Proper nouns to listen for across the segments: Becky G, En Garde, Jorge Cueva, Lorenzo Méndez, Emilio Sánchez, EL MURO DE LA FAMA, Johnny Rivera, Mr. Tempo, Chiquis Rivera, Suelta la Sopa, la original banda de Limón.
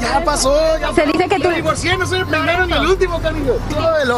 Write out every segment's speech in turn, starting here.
ya pasó. Ya se dice que tú... Me divorcié, no soy el primero ni el último, cariño.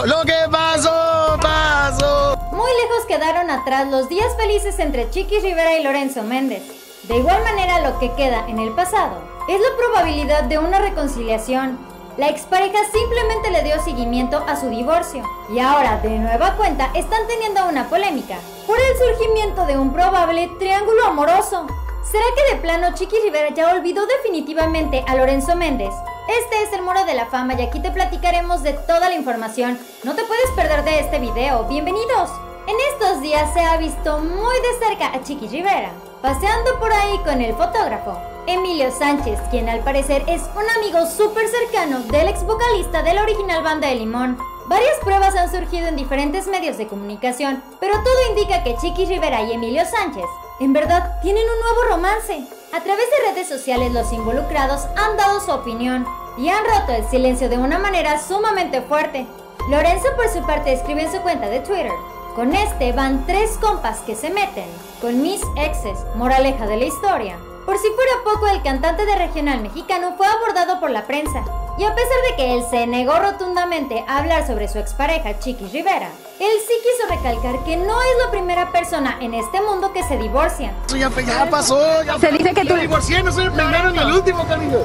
Lo que pasó, pasó. Muy lejos quedaron atrás los días felices entre Chiquis Rivera y Lorenzo Méndez. De igual manera, lo que queda en el pasado es la probabilidad de una reconciliación. La expareja simplemente le dio seguimiento a su divorcio y ahora de nueva cuenta están teniendo una polémica por el surgimiento de un probable triángulo amoroso. ¿Será que de plano Chiquis Rivera ya olvidó definitivamente a Lorenzo Méndez? Este es el Muro de la Fama y aquí te platicaremos de toda la información. No te puedes perder de este video. ¡Bienvenidos! En estos días se ha visto muy de cerca a Chiquis Rivera, paseando por ahí con el fotógrafo Emilio Sánchez, quien al parecer es un amigo súper cercano del ex vocalista de la original banda de Limón. Varias pruebas han surgido en diferentes medios de comunicación, pero todo indica que Chiquis Rivera y Emilio Sánchez en verdad tienen un nuevo romance. A través de redes sociales los involucrados han dado su opinión y han roto el silencio de una manera sumamente fuerte. Lorenzo por su parte escribe en su cuenta de Twitter: con este van 3 compas que se meten con mis exes, moraleja de la historia. Por si fuera poco, el cantante de regional mexicano fue abordado por la prensa y a pesar de que él se negó rotundamente a hablar sobre su expareja Chiquis Rivera, él sí quiso recalcar que no es la primera persona en este mundo que se divorcia. Ya pasó, ya se dice que tú... Me divorcié, no soy el primero ni el último, cariño.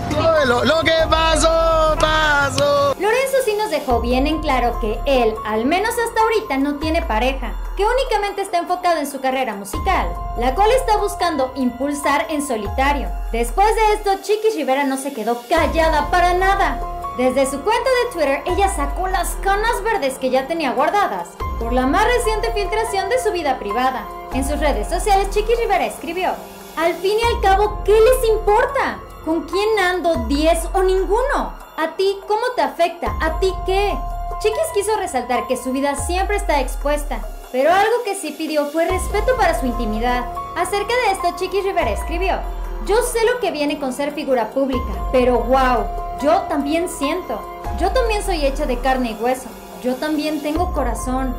Lo que pasó, pasó. Lorenzo sí nos dejó bien en claro que él, al menos hasta ahorita, no tiene pareja, que únicamente está enfocado en su carrera musical, la cual está buscando impulsar en solitario. Después de esto, Chiquis Rivera no se quedó callada para nada. Desde su cuenta de Twitter, ella sacó las canas verdes que ya tenía guardadas por la más reciente filtración de su vida privada. En sus redes sociales, Chiquis Rivera escribió: al fin y al cabo, ¿qué les importa? ¿Con quién ando? 10 o ninguno? ¿A ti cómo te afecta? ¿A ti qué? Chiquis quiso resaltar que su vida siempre está expuesta, pero algo que sí pidió fue respeto para su intimidad. Acerca de esto, Chiquis Rivera escribió: yo sé lo que viene con ser figura pública, pero wow, yo también siento. Yo también soy hecha de carne y hueso. Yo también tengo corazón.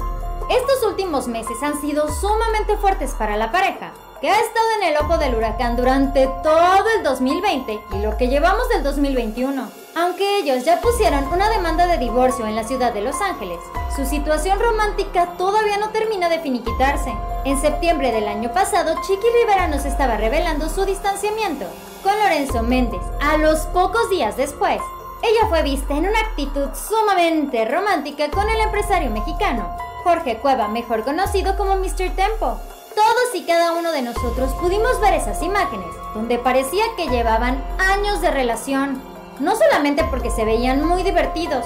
Estos últimos meses han sido sumamente fuertes para la pareja, que ha estado en el ojo del huracán durante todo el 2020 y lo que llevamos del 2021. Aunque ellos ya pusieron una demanda de divorcio en la ciudad de Los Ángeles, su situación romántica todavía no termina de finiquitarse. En septiembre del año pasado, Chiquis Rivera nos estaba revelando su distanciamiento con Lorenzo Méndez. A los pocos días después, ella fue vista en una actitud sumamente romántica con el empresario mexicano Jorge Cueva, mejor conocido como Mr. Tempo. Todos y cada uno de nosotros pudimos ver esas imágenes, donde parecía que llevaban años de relación, no solamente porque se veían muy divertidos,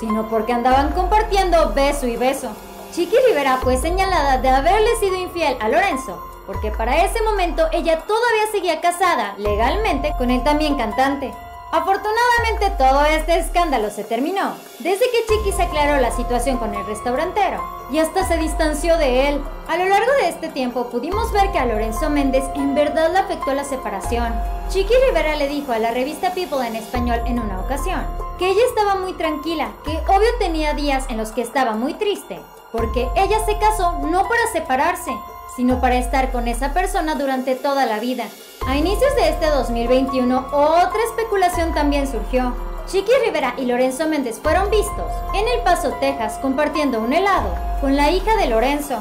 sino porque andaban compartiendo beso y beso. Chiquis Rivera fue señalada de haberle sido infiel a Lorenzo, porque para ese momento ella todavía seguía casada legalmente con el también cantante. Afortunadamente, todo este escándalo se terminó desde que Chiquis aclaró la situación con el restaurantero y hasta se distanció de él. A lo largo de este tiempo pudimos ver que a Lorenzo Méndez en verdad le afectó la separación. Chiquis Rivera le dijo a la revista People en español en una ocasión que ella estaba muy tranquila, que obvio tenía días en los que estaba muy triste, porque ella se casó no para separarse, sino para estar con esa persona durante toda la vida. A inicios de este 2021, otra especulación también surgió. Chiquis Rivera y Lorenzo Méndez fueron vistos en El Paso, Texas, compartiendo un helado con la hija de Lorenzo.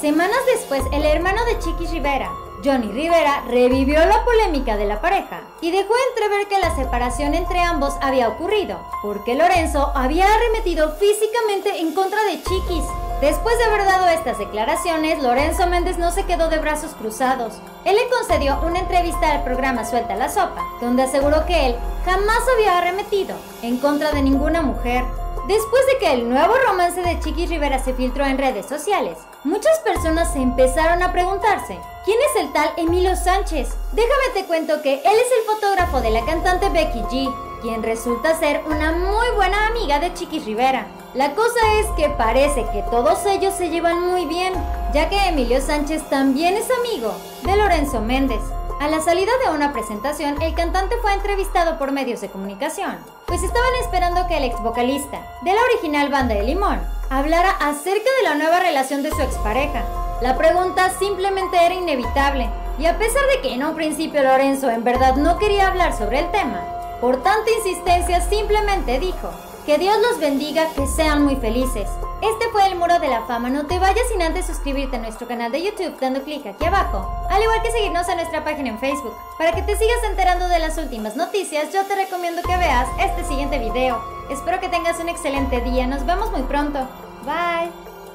Semanas después, el hermano de Chiquis Rivera, Johnny Rivera, revivió la polémica de la pareja y dejó entrever que la separación entre ambos había ocurrido porque Lorenzo había arremetido físicamente en contra de Chiquis. Después de haber dado estas declaraciones, Lorenzo Méndez no se quedó de brazos cruzados. Él le concedió una entrevista al programa Suelta la Sopa, donde aseguró que él jamás había arremetido en contra de ninguna mujer. Después de que el nuevo romance de Chiquis Rivera se filtró en redes sociales, muchas personas se empezaron a preguntarse: ¿quién es el tal Emilio Sánchez? Déjame te cuento que él es el fotógrafo de la cantante Becky G, quien resulta ser una muy buena amiga de Chiquis Rivera. La cosa es que parece que todos ellos se llevan muy bien, ya que Emilio Sánchez también es amigo de Lorenzo Méndez. A la salida de una presentación, el cantante fue entrevistado por medios de comunicación, pues estaban esperando que el ex vocalista de la original banda de Limón hablara acerca de la nueva relación de su expareja. La pregunta simplemente era inevitable, y a pesar de que en un principio Lorenzo en verdad no quería hablar sobre el tema, Por tanta insistencia simplemente dijo, que Dios los bendiga, que sean muy felices. Este fue el Muro de la Fama, no te vayas sin antes suscribirte a nuestro canal de YouTube dando clic aquí abajo, al igual que seguirnos en nuestra página en Facebook. Para que te sigas enterando de las últimas noticias, yo te recomiendo que veas este siguiente video. Espero que tengas un excelente día, nos vemos muy pronto. Bye.